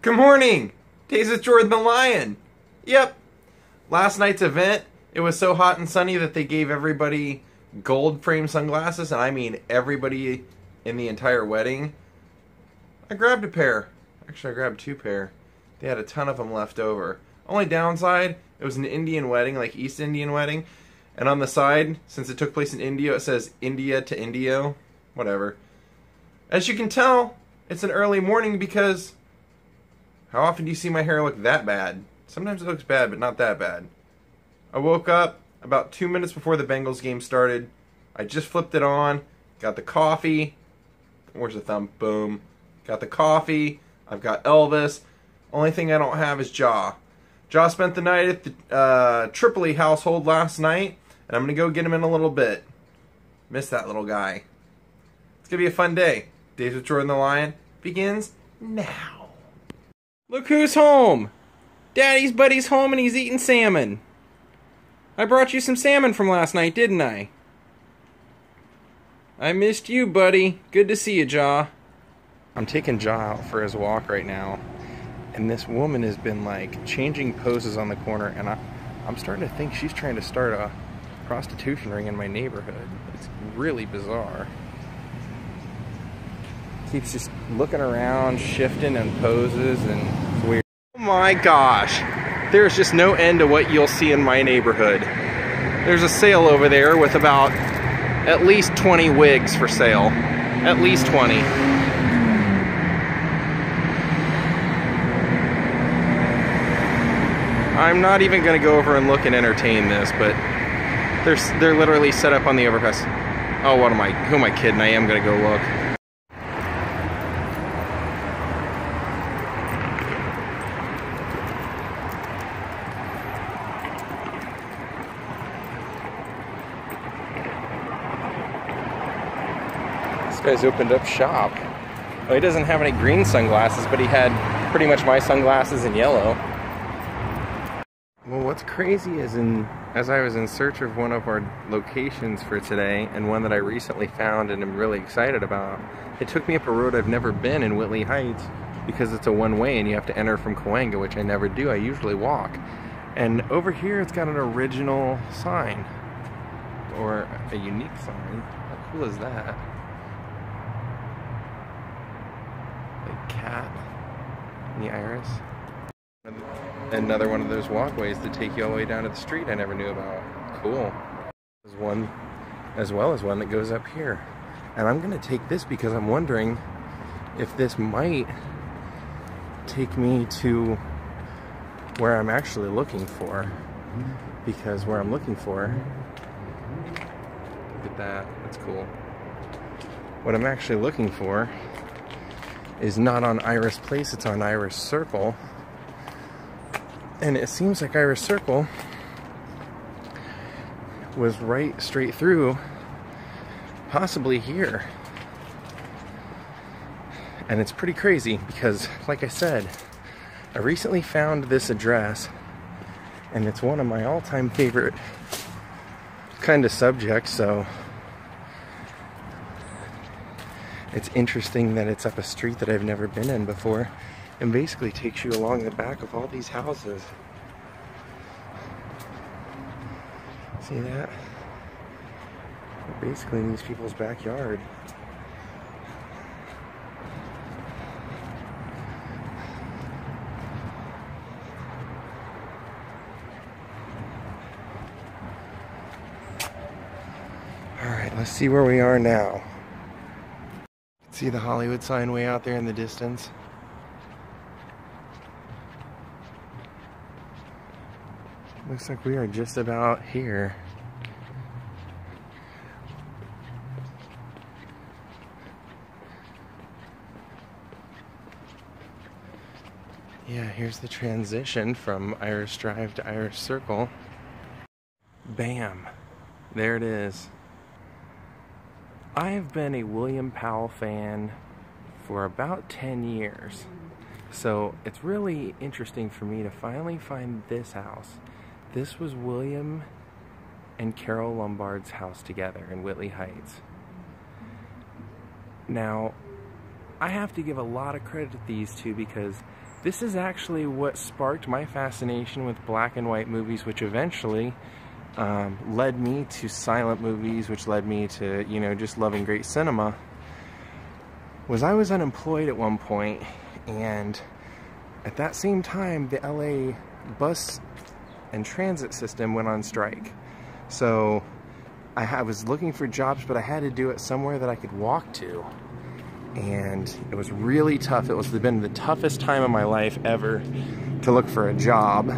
Good morning! Daze with Jordan the Lion! Yep. Last night's event, it was so hot and sunny that they gave everybody gold framed sunglasses, and I mean everybody in the entire wedding. I grabbed a pair. Actually, I grabbed two pair. They had a ton of them left over. Only downside, it was an Indian wedding, like East Indian wedding, and on the side, since it took place in India, it says India to Indio. Whatever. As you can tell, it's an early morning because... how often do you see my hair look that bad? Sometimes it looks bad, but not that bad. I woke up about 2 minutes before the Bengals game started. I just flipped it on, got the coffee. Where's the thumb? Boom. Got the coffee. I've got Elvis. Only thing I don't have is Ja. Ja spent the night at the Tripoli household last night, and I'm going to go get him in a little bit. Miss that little guy. It's going to be a fun day. Days with Jordan the Lion begins now. Look who's home! Daddy's buddy's home and he's eating salmon. I brought you some salmon from last night, didn't I? I missed you, buddy. Good to see you, Ja. I'm taking Ja out for his walk right now, and this woman has been like changing poses on the corner, and I'm starting to think she's trying to start a prostitution ring in my neighborhood. It's really bizarre. Keeps just looking around, shifting and poses, and it's weird. Oh my gosh, there's just no end to what you'll see in my neighborhood. There's a sale over there with about at least 20 wigs for sale. At least 20. I'm not even gonna go over and look and entertain this, but they're literally set up on the overpass. Oh, what am I, who am I kidding? I am gonna go look. This guy's opened up shop. Well, he doesn't have any green sunglasses, but he had pretty much my sunglasses in yellow. Well, what's crazy is as I was in search of one of our locations for today, and one that I recently found and am really excited about, it took me up a road I've never been in Whitley Heights, because it's a one-way and you have to enter from Cahuenga, which I never do. I usually walk. And over here it's got an original sign, or a unique sign. How cool is that? Cat and the iris. Another one of those walkways that take you all the way down to the street I never knew about. Cool. There's one as well as one that goes up here. And I'm gonna take this because I'm wondering if this might take me to where I'm actually looking for. Because where I'm looking for, look at that, that's cool. What I'm actually looking for is not on Iris Place, it's on Iris Circle. And it seems like Iris Circle was right straight through, possibly here. And it's pretty crazy because, like I said, I recently found this address, and it's one of my all-time favorite kind of subjects, so it's interesting that it's up a street that I've never been in before, and basically takes you along the back of all these houses. See that? We're basically in these people's backyard. Alright, let's see where we are now. See the Hollywood sign way out there in the distance. Looks like we are just about here. Yeah, here's the transition from Iris Drive to Iris Circle. Bam! There it is. I have been a William Powell fan for about 10 years, so it's really interesting for me to finally find this house. This was William and Carole Lombard's house together in Whitley Heights. Now, I have to give a lot of credit to these two because This is actually what sparked my fascination with black and white movies, which eventually led me to silent movies, which led me to, you know, just loving great cinema. Was I was unemployed at one point, and at that same time the LA bus and transit system went on strike. So I was looking for jobs, but I had to do it somewhere that I could walk to. And it was really tough. It was been the toughest time of my life ever to look for a job.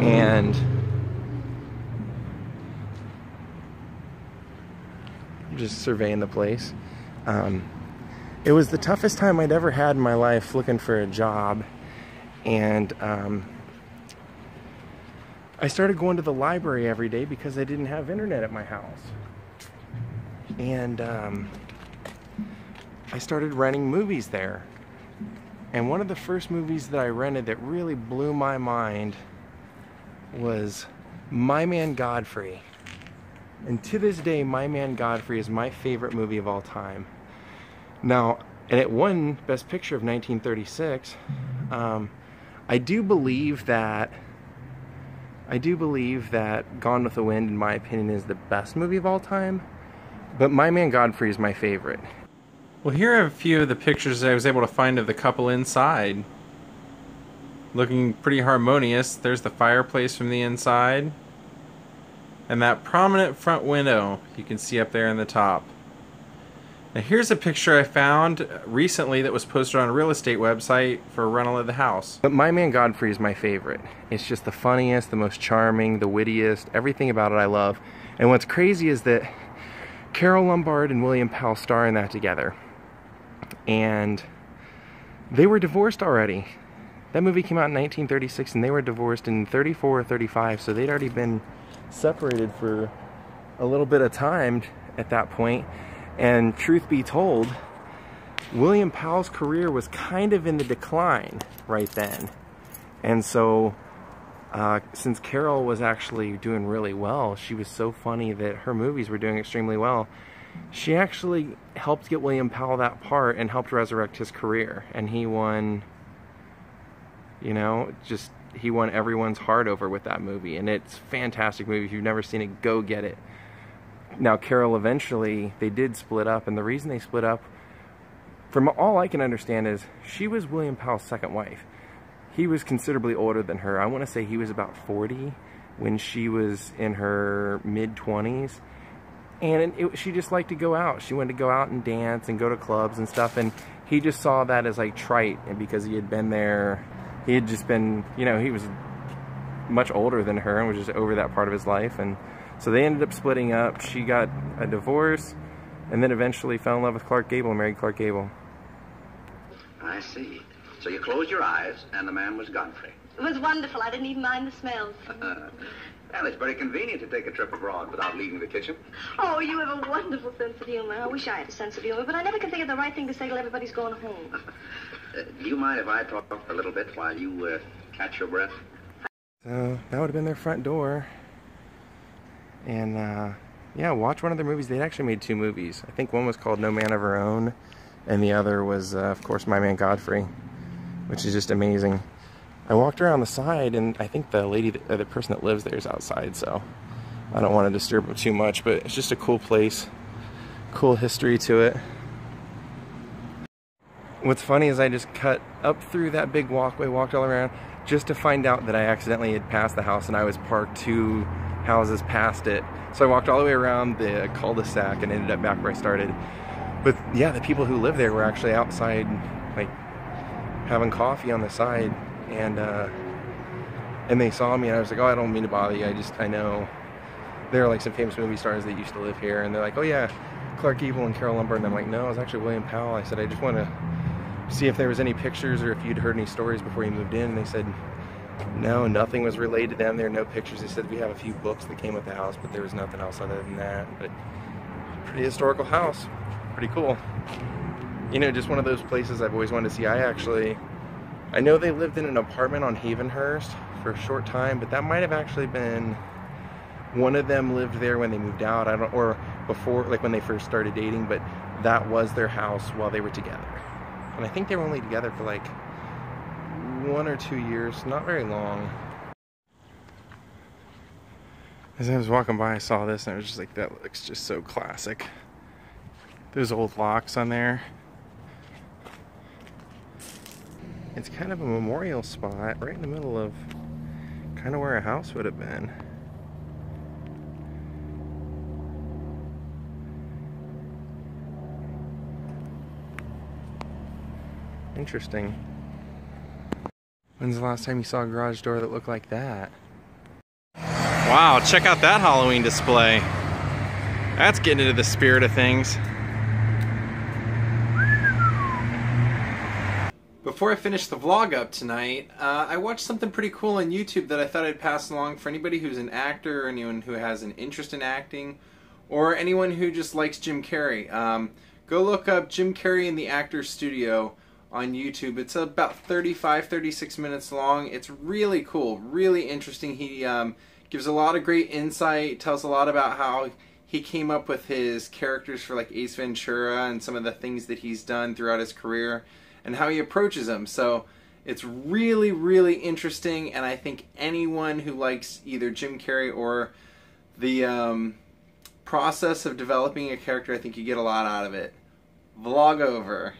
And just surveying the place. It was the toughest time I'd ever had in my life looking for a job. And I started going to the library every day because I didn't have internet at my house. And I started renting movies there. And one of the first movies that I rented that really blew my mind was My Man Godfrey. And to this day, My Man Godfrey is my favorite movie of all time. Now, and it won Best Picture of 1936. I do believe that Gone with the Wind, in my opinion, is the best movie of all time, but My Man Godfrey is my favorite. Well, here are a few of the pictures I was able to find of the couple inside. Looking pretty harmonious. There's the fireplace from the inside. And that prominent front window you can see up there in the top. Now here's a picture I found recently that was posted on a real estate website for a rental of the house. But My Man Godfrey is my favorite. It's just the funniest, the most charming, the wittiest, everything about it I love. And what's crazy is that Carole Lombard and William Powell star in that together. And they were divorced already. That movie came out in 1936 and they were divorced in 34 or 35, so they'd already been separated for a little bit of time at that point. And truth be told, William Powell's career was kind of in the decline right then. And so, since Carole was actually doing really well, she was so funny that her movies were doing extremely well, she actually helped get William Powell that part and helped resurrect his career. And he won, you know, just, he won everyone's heart over with that movie. And it's a fantastic movie. If you've never seen it, go get it. Now, Carole eventually, they did split up, and the reason they split up, from all I can understand, is she was William Powell's second wife. He was considerably older than her. I want to say he was about 40 when she was in her mid-20s, and she just liked to go out. She wanted to go out and dance and go to clubs and stuff, and he just saw that as, like, trite, and because he had been there, he had just been, you know, he was much older than her and was just over that part of his life, and so they ended up splitting up. She got a divorce, and then eventually fell in love with Clark Gable and married Clark Gable. I see. So you closed your eyes, and the man was Godfrey. It was wonderful. I didn't even mind the smells. Well, it's very convenient to take a trip abroad without leaving the kitchen. Oh, you have a wonderful sense of humor. I wish I had a sense of humor, but I never can think of the right thing to say till everybody's gone home. Do you mind if I talk for a little bit while you catch your breath? So that would have been their front door. And, yeah, watch one of their movies. They actually made two movies. I think one was called No Man of Her Own, and the other was, of course, My Man Godfrey, which is just amazing. I walked around the side, and I think the lady, the person that lives there is outside, so I don't want to disturb them too much, but it's just a cool place, cool history to it. What's funny is I just cut up through that big walkway, walked all around, just to find out that I accidentally had passed the house, and I was parked too houses past it. So I walked all the way around the cul-de-sac and ended up back where I started. But yeah, the people who live there were actually outside, like, having coffee on the side, and they saw me, and I was like, oh, I don't mean to bother you, I know. There are, like, some famous movie stars that used to live here, and they're like, oh yeah, Clark Gable and Carole Lombard, and I'm like, no, it was actually William Powell. I said, I just want to see if there was any pictures or if you'd heard any stories before you moved in, and they said, no, nothing was related to them. There are no pictures. They said we have a few books that came with the house, but there was nothing else other than that. But pretty historical house. Pretty cool. You know, just one of those places I've always wanted to see. I know they lived in an apartment on Havenhurst for a short time, but that might have actually been one of them lived there when they moved out. I don't, or before, like when they first started dating, but that was their house while they were together. And I think they were only together for like 1 or 2 years, not very long. As I was walking by, I saw this and I was just like, that looks just so classic. Those old locks on there. It's kind of a memorial spot right in the middle of kind of where a house would have been. Interesting. When's the last time you saw a garage door that looked like that? Wow, check out that Halloween display. That's getting into the spirit of things. Before I finish the vlog up tonight, I watched something pretty cool on YouTube that I thought I'd pass along for anybody who's an actor, or anyone who has an interest in acting, or anyone who just likes Jim Carrey. Go look up Jim Carrey in the Actors Studio on YouTube. It's about 35-36 minutes long. It's really cool, really interesting. He gives a lot of great insight, tells a lot about how he came up with his characters for like Ace Ventura and some of the things that he's done throughout his career and how he approaches them. So it's really, really interesting, and I think anyone who likes either Jim Carrey or the process of developing a character, I think you get a lot out of it. Vlog over.